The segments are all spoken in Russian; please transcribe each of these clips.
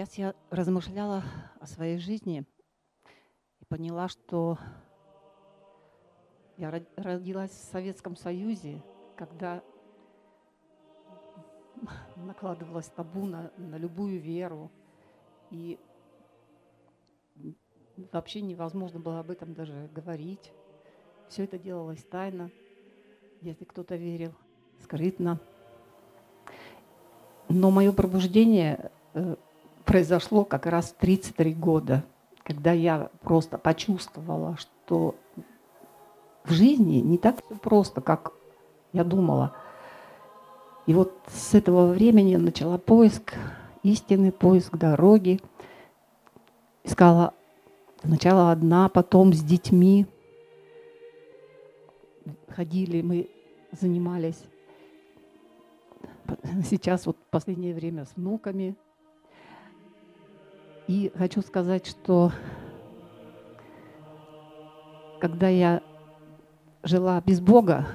Сейчас я размышляла о своей жизни и поняла, что я родилась в Советском Союзе, когда накладывалось табу на любую веру, и вообще невозможно было об этом даже говорить. Все это делалось тайно, если кто-то верил, скрытно. Но мое пробуждение произошло как раз в 33 года, когда я просто почувствовала, что в жизни не так все просто, как я думала. И вот с этого времени начала поиск истины, поиск дороги. Искала сначала одна, потом с детьми. Ходили, мы занимались. Сейчас вот в последнее время с внуками. И хочу сказать, что когда я жила без Бога,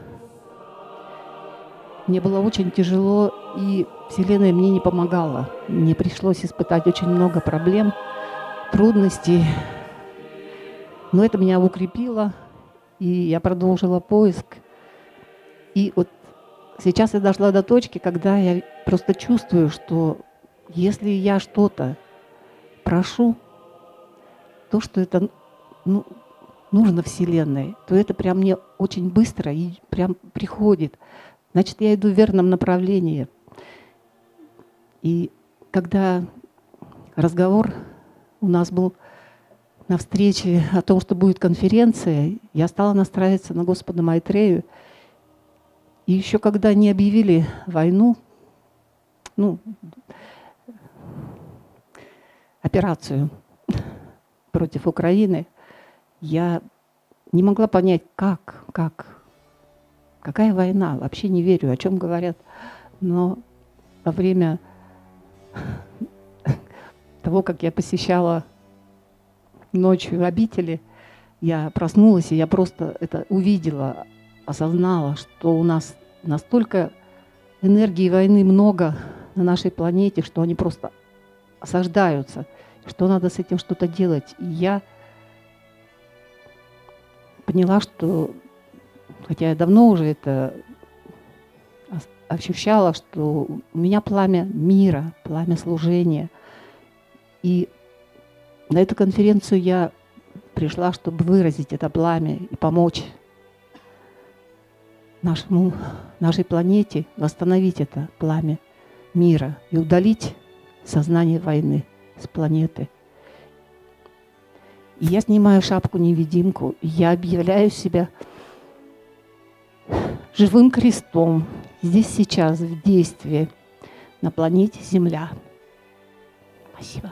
мне было очень тяжело, и Вселенная мне не помогала. Мне пришлось испытать очень много проблем, трудностей. Но это меня укрепило, и я продолжила поиск. И вот сейчас я дошла до точки, когда я просто чувствую, что если я что-то прошу, то, что это нужно Вселенной, то это прям мне очень быстро и прям приходит. Значит, я иду в верном направлении. И когда разговор у нас был на встрече о том, что будет конференция, я стала настраиваться на Господа Майтрею. И еще когда они объявили войну, операцию против Украины, я не могла понять, как. Какая война? Вообще не верю, о чем говорят. Но во время того, как я посещала ночью обители, я проснулась, и я просто это увидела, осознала, что у нас настолько энергии войны много на нашей планете, что они просто осаждаются, что надо с этим что-то делать. И я поняла, что... Хотя я давно уже это ощущала, что у меня пламя мира, пламя служения. И на эту конференцию я пришла, чтобы выразить это пламя и помочь нашей планете восстановить это пламя мира и удалить сознание войны с планеты. И я снимаю шапку-невидимку, и я объявляю себя живым крестом здесь сейчас в действии на планете Земля. Спасибо.